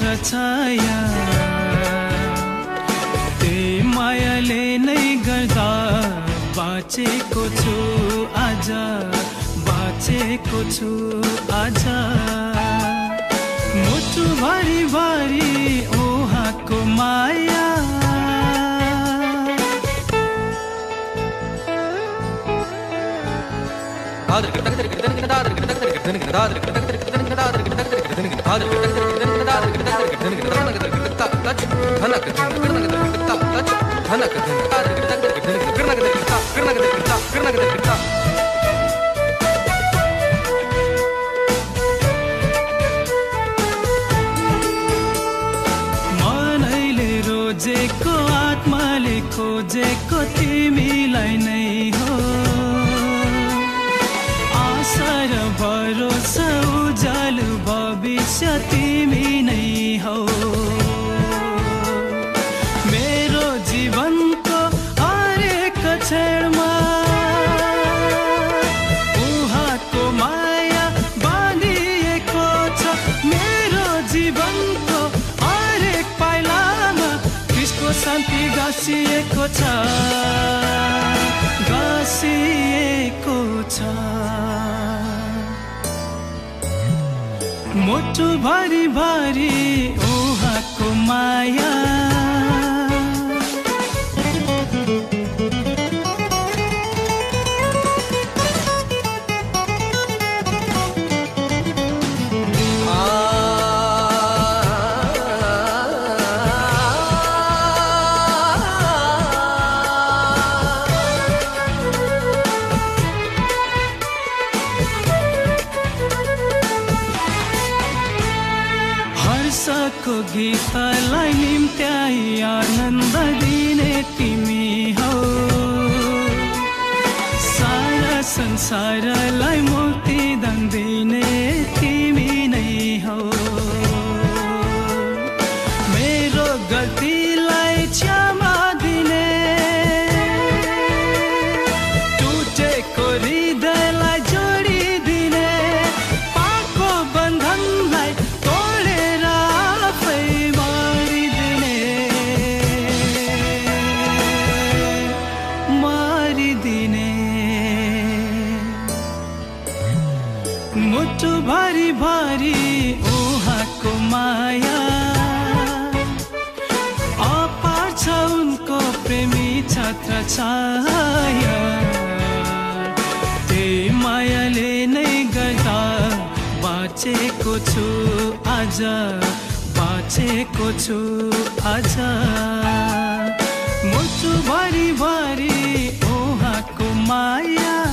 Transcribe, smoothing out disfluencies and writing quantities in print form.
मात्र छाया ते मायाले नै गर्दा बाँचेको छु आज, बाँचेको छु आज। मुटु भरी भरी ओहाको माया मनैले रोजेको आत्माले खोजेको तिमीलाई नै हो। आशा र भरोसा उज्यालो भविष्य तिमी नै हौ। मेरो जीवनको हरेक क्षणमा उहाँको माया बाँधिएको छ। मेरो जीवनको हरेक पाइलामा त्यसको शान्ति गाँसिएको छ, गाँसिएको छ। मुटु भरी भरी उहाँको माया। हर्षको गीतलाई निम्त्याई आनन्द दिने तिमी हौ। सारा संसारलाई मुक्ति दान दिने तिमी नै हौ। मेरो गल्तीलाई क्षमा दिने, टुटेको हृदयलाई जोडिदिने, पापको बन्धनलाई मुटु भरी भरी उहाँको माया। अपार छ उनको प्रेमी छत्र छाया ते मायाले नै गर्दा बाँचेको छु आज, बाँचेको छु आज। मुटु भरी भरी उहाँको माया।